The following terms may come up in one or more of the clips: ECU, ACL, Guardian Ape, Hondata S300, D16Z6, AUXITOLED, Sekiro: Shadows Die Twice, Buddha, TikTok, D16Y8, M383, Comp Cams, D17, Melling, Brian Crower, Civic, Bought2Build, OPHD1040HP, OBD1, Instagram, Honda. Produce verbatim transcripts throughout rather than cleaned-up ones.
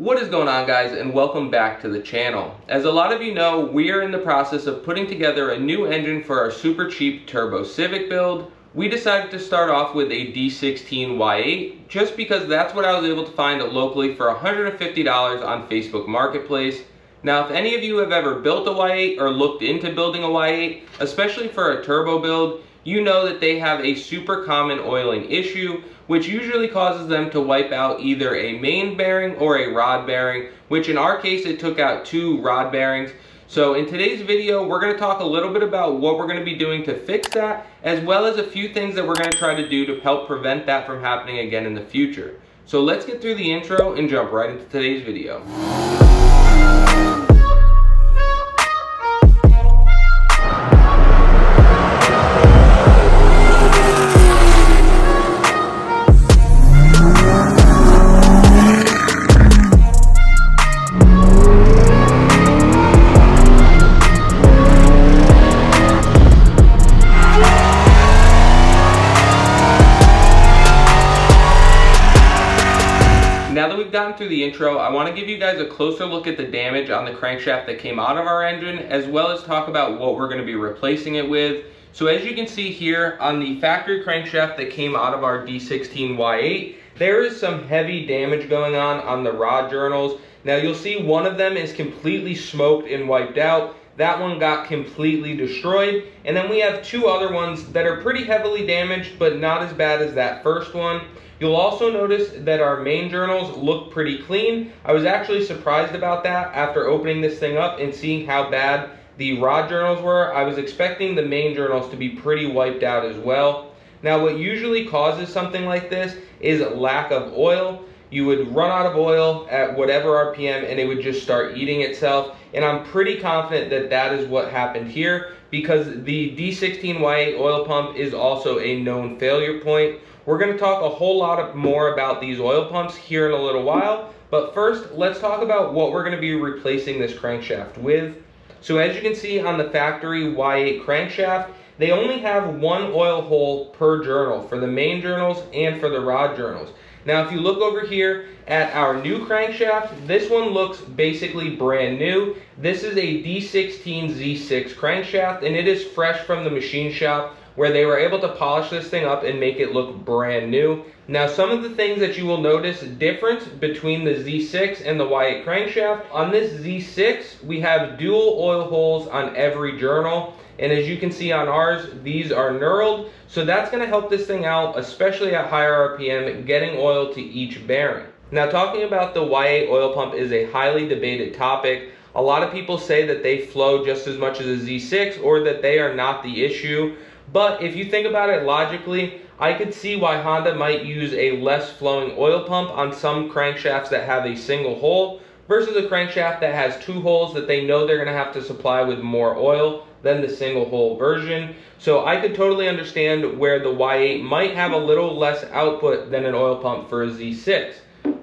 What is going on, guys, and welcome back to the channel. As a lot of you know, we are in the process of putting together a new engine for our super cheap turbo Civic build. We decided to start off with a D sixteen Y eight just because that's what I was able to find locally for one hundred fifty dollars on Facebook Marketplace. Now, if any of you have ever built a Y eight or looked into building a Y eight, especially for a turbo build, you know that they have a super common oiling issue, which usually causes them to wipe out either a main bearing or a rod bearing, which in our case, it took out two rod bearings. So in today's video, we're going to talk a little bit about what we're going to be doing to fix that, as well as a few things that we're going to try to do to help prevent that from happening again in the future. So let's get through the intro and jump right into today's video. Gotten through the intro, I want to give you guys a closer look at the damage on the crankshaft that came out of our engine, as well as talk about what we're going to be replacing it with. So as you can see here on the factory crankshaft that came out of our D sixteen Y eight, there is some heavy damage going on on the rod journals. Now you'll see one of them is completely smoked and wiped out. That one got completely destroyed, and then we have two other ones that are pretty heavily damaged but not as bad as that first one. You'll also notice that our main journals look pretty clean. I was actually surprised about that after opening this thing up and seeing how bad the rod journals were. I was expecting the main journals to be pretty wiped out as well. Now, what usually causes something like this is lack of oil. You would run out of oil at whatever R P M and it would just start eating itself. And I'm pretty confident that that is what happened here, because the D sixteen Y eight oil pump is also a known failure point. We're going to talk a whole lot more about these oil pumps here in a little while, but first let's talk about what we're going to be replacing this crankshaft with. So as you can see on the factory Y eight crankshaft, they only have one oil hole per journal for the main journals and for the rod journals. Now if you look over here at our new crankshaft, this one looks basically brand new. This is a D sixteen Z six crankshaft and it is fresh from the machine shop, where they were able to polish this thing up and make it look brand new. Now, some of the things that you will notice difference between the Z six and the Y eight crankshaft: on this Z six, we have dual oil holes on every journal, and as you can see on ours, these are knurled, so that's going to help this thing out, especially at higher R P M, getting oil to each bearing. Now, talking about the Y eight oil pump is a highly debated topic. A lot of people say that they flow just as much as a Z six, or that they are not the issue. But if you think about it logically, I could see why Honda might use a less flowing oil pump on some crankshafts that have a single hole versus a crankshaft that has two holes that they know they're going to have to supply with more oil than the single hole version. So I could totally understand where the Y eight might have a little less output than an oil pump for a Z six.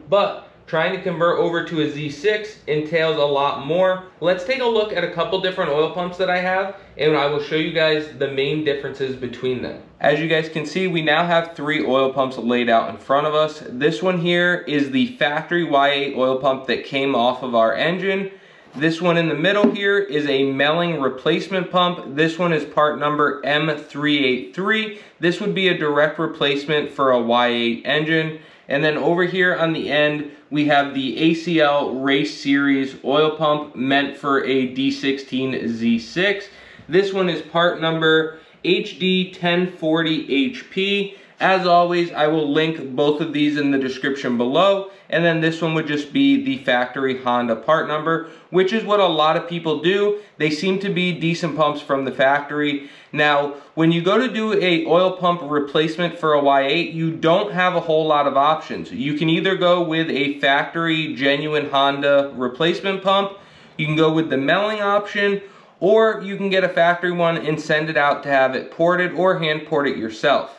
But trying to convert over to a Z six entails a lot more. Let's take a look at a couple different oil pumps that I have, and I will show you guys the main differences between them. As you guys can see, we now have three oil pumps laid out in front of us. This one here is the factory Y eight oil pump that came off of our engine. This one in the middle here is a Melling replacement pump. This one is part number M three eight three. This would be a direct replacement for a Y eight engine. And then over here on the end, we have the A C L Race Series oil pump meant for a D sixteen Z six. This one is part number H D ten forty H P. As always, I will link both of these in the description below. And then this one would just be the factory Honda part number, which is what a lot of people do. They seem to be decent pumps from the factory. Now, when you go to do a oil pump replacement for a Y eight, you don't have a whole lot of options. You can either go with a factory genuine Honda replacement pump, you can go with the Melling option, or you can get a factory one and send it out to have it ported or hand port it yourself.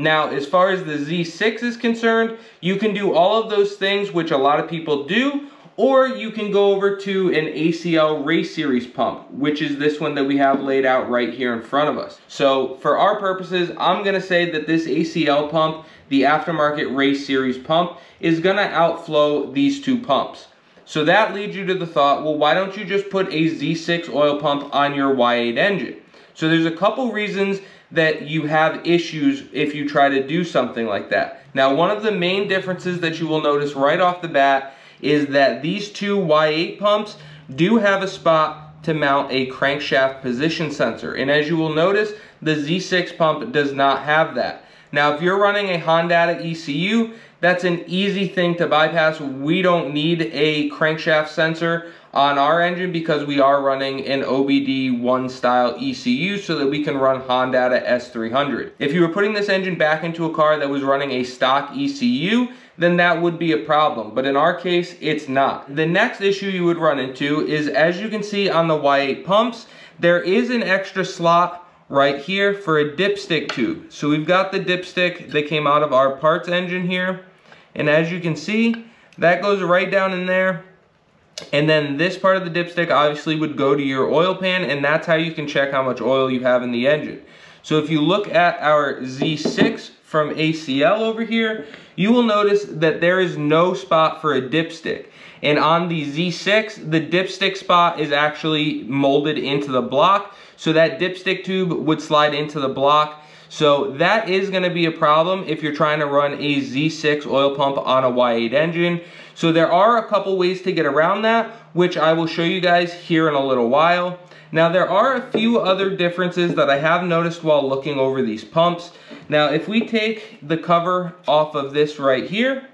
Now, as far as the Z six is concerned, you can do all of those things, which a lot of people do, or you can go over to an A C L Race Series pump, which is this one that we have laid out right here in front of us. So for our purposes, I'm gonna say that this A C L pump, the aftermarket Race Series pump, is gonna outflow these two pumps. So that leads you to the thought, well, why don't you just put a Z six oil pump on your Y eight engine? So there's a couple reasons that you have issues if you try to do something like that. Now, one of the main differences that you will notice right off the bat is that these two Y eight pumps do have a spot to mount a crankshaft position sensor. And as you will notice, the Z six pump does not have that. Now, if you're running a Hondata E C U, that's an easy thing to bypass. We don't need a crankshaft sensor on our engine because we are running an O B D one style E C U so that we can run Hondata S three hundred. If you were putting this engine back into a car that was running a stock E C U, then that would be a problem. But in our case, it's not. The next issue you would run into is, as you can see on the Y eight pumps, there is an extra slot right here for a dipstick tube. So we've got the dipstick that came out of our parts engine here, and as you can see, that goes right down in there, and then this part of the dipstick obviously would go to your oil pan, and that's how you can check how much oil you have in the engine. So if you look at our Z six from A C L over here, you will notice that there is no spot for a dipstick. And on the Z six, the dipstick spot is actually molded into the block, so that dipstick tube would slide into the block. So that is going to be a problem if you're trying to run a Z six oil pump on a Y eight engine. So there are a couple ways to get around that, which I will show you guys here in a little while. Now, there are a few other differences that I have noticed while looking over these pumps. Now, if we take the cover off of this right here,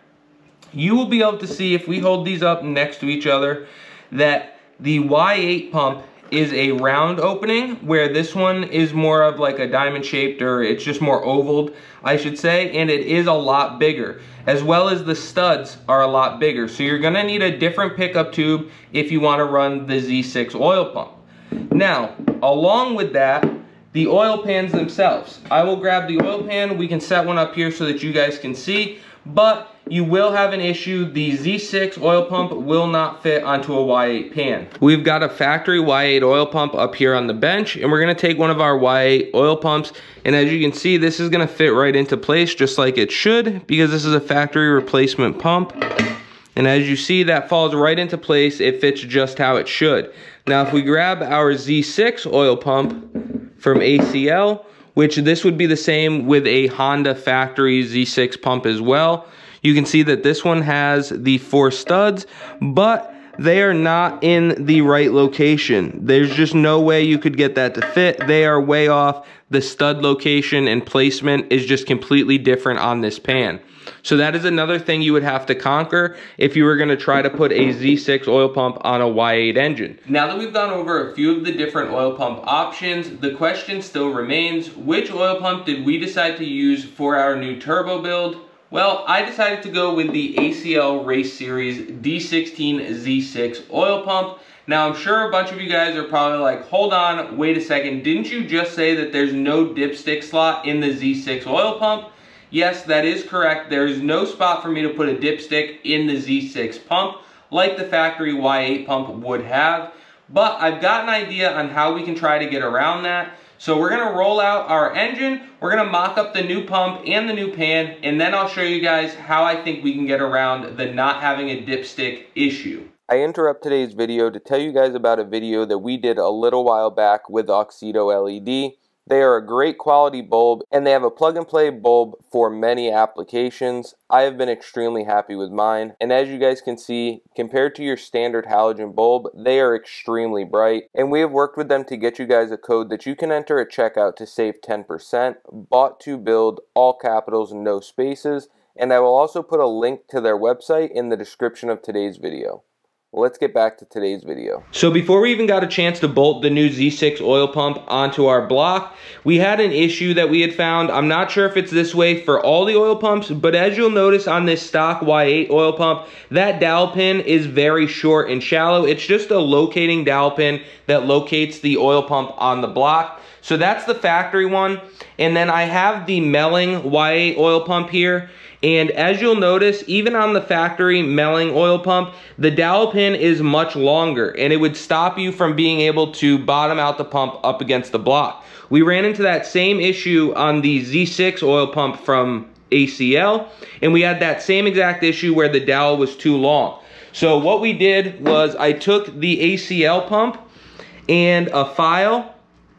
you will be able to see, if we hold these up next to each other, that the Y eight pump is a round opening, where this one is more of like a diamond shaped, or it's just more ovaled, I should say, and it is a lot bigger, as well as the studs are a lot bigger. So you're gonna need a different pickup tube if you wanna run the Z six oil pump. Now, along with that, the oil pans themselves. I will grab the oil pan, we can set one up here so that you guys can see, but you will have an issue. The Z six oil pump will not fit onto a Y eight pan. We've got a factory Y eight oil pump up here on the bench, and we're gonna take one of our Y eight oil pumps, and as you can see, this is gonna fit right into place just like it should, because this is a factory replacement pump. And as you see, that falls right into place. It fits just how it should. Now, if we grab our Z six oil pump from A C L, which this would be the same with a Honda factory Z six pump as well, you can see that this one has the four studs, but they are not in the right location. There's just no way you could get that to fit. They are way off. The stud location and placement is just completely different on this pan. So that is another thing you would have to conquer if you were going to try to put a Z six oil pump on a Y eight engine. Now that we've gone over a few of the different oil pump options, the question still remains, which oil pump did we decide to use for our new turbo build? Well, I decided to go with the A C L Race Series D sixteen Z six oil pump. Now, I'm sure a bunch of you guys are probably like, hold on, wait a second, didn't you just say that there's no dipstick slot in the Z six oil pump? Yes, that is correct. There is no spot for me to put a dipstick in the Z six pump like the factory Y eight pump would have, but I've got an idea on how we can try to get around that. So we're gonna roll out our engine, we're gonna mock up the new pump and the new pan, and then I'll show you guys how I think we can get around the not having a dipstick issue. I interrupt today's video to tell you guys about a video that we did a little while back with OXITO L E D. They are a great quality bulb, and they have a plug-and-play bulb for many applications. I have been extremely happy with mine, and as you guys can see, compared to your standard halogen bulb, they are extremely bright, and we have worked with them to get you guys a code that you can enter at checkout to save ten percent, Bought to Build, all capitals, no spaces, and I will also put a link to their website in the description of today's video. Let's get back to today's video. So before we even got a chance to bolt the new Z six oil pump onto our block, we had an issue that we had found. I'm not sure if it's this way for all the oil pumps, but as you'll notice on this stock Y eight oil pump, that dowel pin is very short and shallow. It's just a locating dowel pin that locates the oil pump on the block. So that's the factory one. And then I have the Melling Y eight oil pump here. And as you'll notice, even on the factory Melling oil pump, the dowel pin is much longer, and it would stop you from being able to bottom out the pump up against the block. We ran into that same issue on the Z six oil pump from A C L, and we had that same exact issue where the dowel was too long. So what we did was I took the A C L pump and a file,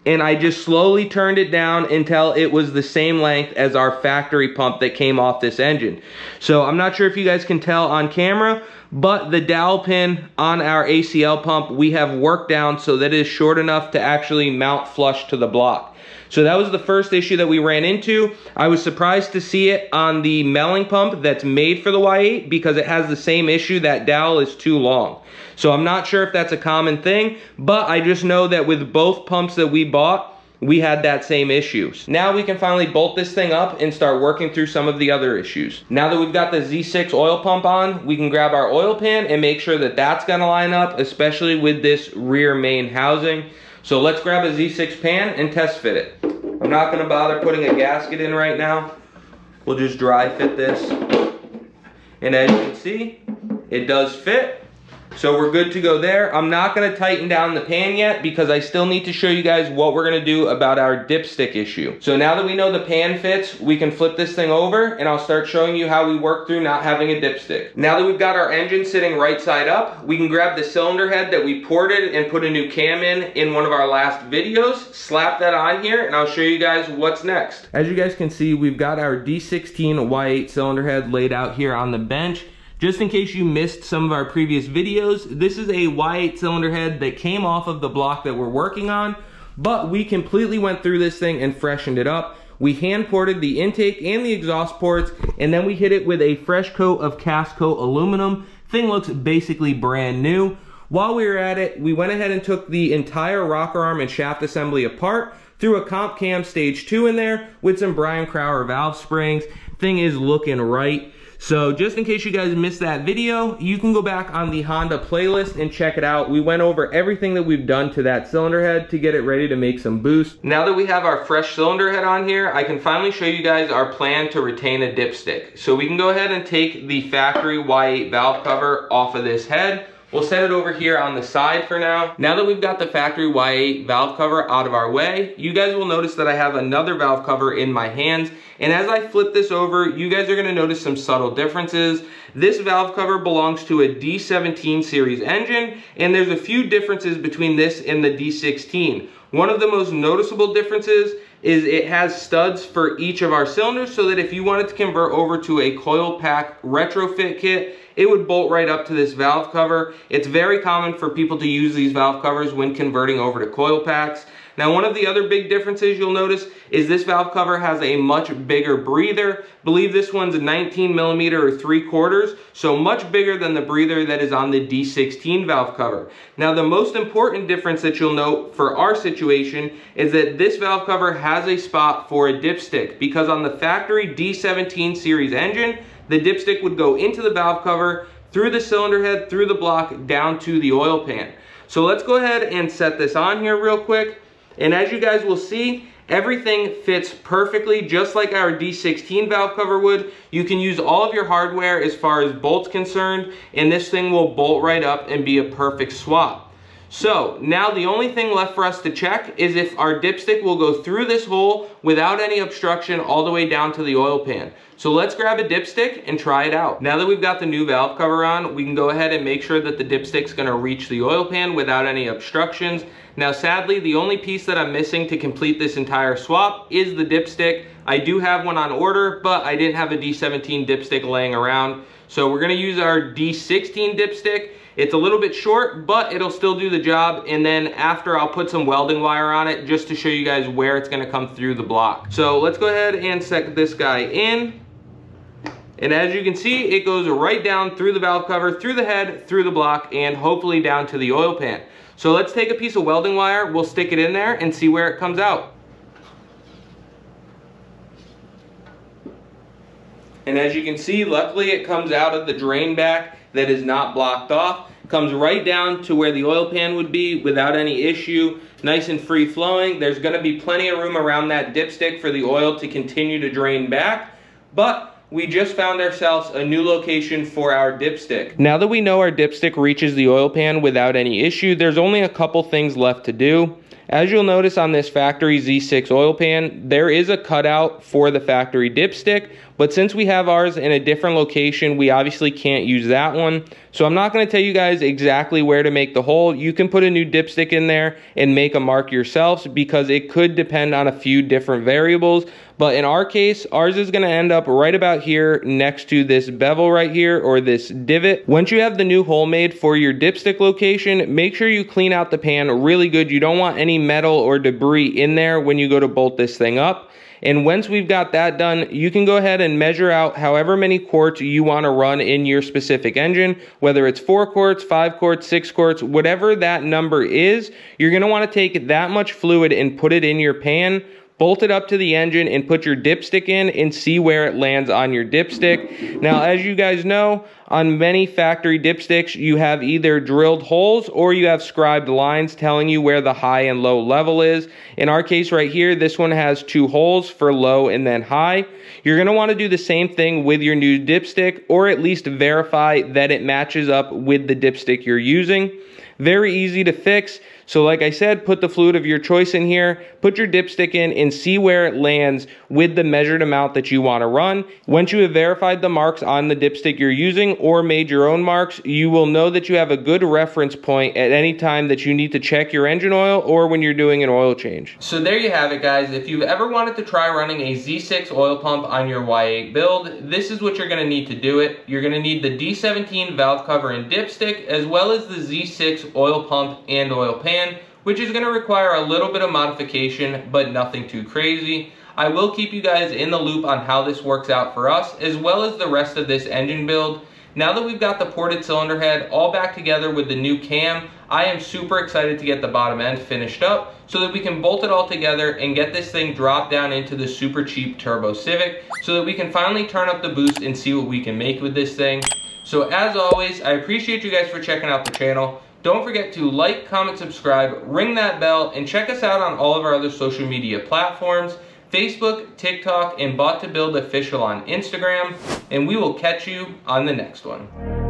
and I just slowly turned it down until it was the same length as our factory pump that came off this engine. So I'm not sure if you guys can tell on camera, but the dowel pin on our A C L pump we have worked down so that it is short enough to actually mount flush to the block. So that was the first issue that we ran into. I was surprised to see it on the Melling pump that's made for the Y eight because it has the same issue, that dowel is too long. So I'm not sure if that's a common thing, but I just know that with both pumps that we bought, we had that same issues. Now we can finally bolt this thing up and start working through some of the other issues. Now that we've got the Z six oil pump on, we can grab our oil pan and make sure that that's gonna line up, especially with this rear main housing. So let's grab a Z six pan and test fit it. I'm not gonna bother putting a gasket in right now. We'll just dry fit this. And as you can see, it does fit. So we're good to go there. I'm not gonna tighten down the pan yet because I still need to show you guys what we're gonna do about our dipstick issue. So now that we know the pan fits, we can flip this thing over and I'll start showing you how we work through not having a dipstick. Now that we've got our engine sitting right side up, we can grab the cylinder head that we ported and put a new cam in in one of our last videos, slap that on here, and I'll show you guys what's next. As you guys can see, we've got our D sixteen Y eight cylinder head laid out here on the bench. Just in case you missed some of our previous videos, this is a Y eight cylinder head that came off of the block that we're working on, but we completely went through this thing and freshened it up. We hand ported the intake and the exhaust ports, and then we hit it with a fresh coat of cast coat aluminum. Thing looks basically brand new. While we were at it, we went ahead and took the entire rocker arm and shaft assembly apart, threw a Comp Cam stage two in there with some Brian Crower valve springs. Thing is looking right. So just in case you guys missed that video, you can go back on the Honda playlist and check it out. We went over everything that we've done to that cylinder head to get it ready to make some boost. Now that we have our fresh cylinder head on here, I can finally show you guys our plan to retain a dipstick. So we can go ahead and take the factory Y eight valve cover off of this head. We'll set it over here on the side for now. Now that we've got the factory Y eight valve cover out of our way, you guys will notice that I have another valve cover in my hands. And as I flip this over, you guys are gonna notice some subtle differences. This valve cover belongs to a D seventeen series engine, and there's a few differences between this and the D sixteen. One of the most noticeable differences is it has studs for each of our cylinders so that if you wanted to convert over to a coil pack retrofit kit, it would bolt right up to this valve cover. It's very common for people to use these valve covers when converting over to coil packs. Now, one of the other big differences you'll notice is this valve cover has a much bigger breather. I believe this one's a nineteen millimeter or three quarters, so much bigger than the breather that is on the D sixteen valve cover. Now, the most important difference that you'll note for our situation is that this valve cover has a spot for a dipstick because on the factory D seventeen series engine, the dipstick would go into the valve cover, through the cylinder head, through the block, down to the oil pan. So let's go ahead and set this on here real quick. And as you guys will see, everything fits perfectly just like our D sixteen valve cover would. You can use all of your hardware as far as bolts concerned, and this thing will bolt right up and be a perfect swap. So now the only thing left for us to check is if our dipstick will go through this hole without any obstruction all the way down to the oil pan. So let's grab a dipstick and try it out. Now that we've got the new valve cover on, we can go ahead and make sure that the dipstick's gonna reach the oil pan without any obstructions. Now, sadly, the only piece that I'm missing to complete this entire swap is the dipstick. I do have one on order, but I didn't have a D seventeen dipstick laying around. So we're gonna use our D sixteen dipstick. It's a little bit short, but it'll still do the job. And then after, I'll put some welding wire on it just to show you guys where it's gonna come through the block. So let's go ahead and set this guy in. And as you can see, it goes right down through the valve cover, through the head, through the block, and hopefully down to the oil pan. So let's take a piece of welding wire, we'll stick it in there and see where it comes out. And as you can see, luckily it comes out of the drain back that is not blocked off. Comes right down to where the oil pan would be without any issue. Nice and free flowing. There's gonna be plenty of room around that dipstick for the oil to continue to drain back, but we just found ourselves a new location for our dipstick. Now that we know our dipstick reaches the oil pan without any issue, there's only a couple things left to do. As you'll notice on this factory Z six oil pan, there is a cutout for the factory dipstick, but since we have ours in a different location, we obviously can't use that one. So I'm not going to tell you guys exactly where to make the hole. You can put a new dipstick in there and make a mark yourselves, because it could depend on a few different variables. But in our case, ours is going to end up right about here next to this bevel right here, or this divot. Once you have the new hole made for your dipstick location, make sure you clean out the pan really good. You don't want any metal or debris in there when you go to bolt this thing up. And once we've got that done, you can go ahead and measure out however many quarts you want to run in your specific engine, whether it's four quarts, five quarts, six quarts, whatever that number is. You're going to want to take that much fluid and put it in your pan, bolt it up to the engine, and put your dipstick in and see where it lands on your dipstick. Now, as you guys know, on many factory dipsticks, you have either drilled holes or you have scribed lines telling you where the high and low level is. In our case right here, this one has two holes for low and then high. You're going to want to do the same thing with your new dipstick, or at least verify that it matches up with the dipstick you're using. Very easy to fix. So like I said, put the fluid of your choice in here, put your dipstick in, and see where it lands with the measured amount that you want to run. Once you have verified the marks on the dipstick you're using or made your own marks, you will know that you have a good reference point at any time that you need to check your engine oil or when you're doing an oil change. So there you have it, guys. If you've ever wanted to try running a Z six oil pump on your Y eight build, this is what you're going to need to do it. You're going to need the D seventeen valve cover and dipstick, as well as the Z six oil pump and oil pan, which is going to require a little bit of modification, but nothing too crazy. I will keep you guys in the loop on how this works out for us, as well as the rest of this engine build. Now that we've got the ported cylinder head all back together with the new cam, I am super excited to get the bottom end finished up so that we can bolt it all together and get this thing dropped down into the super cheap Turbo Civic, so that we can finally turn up the boost and see what we can make with this thing. So as always, I appreciate you guys for checking out the channel. Don't forget to like, comment, subscribe, ring that bell, and check us out on all of our other social media platforms, Facebook, TikTok, and Bought to Build Official on Instagram, and we will catch you on the next one.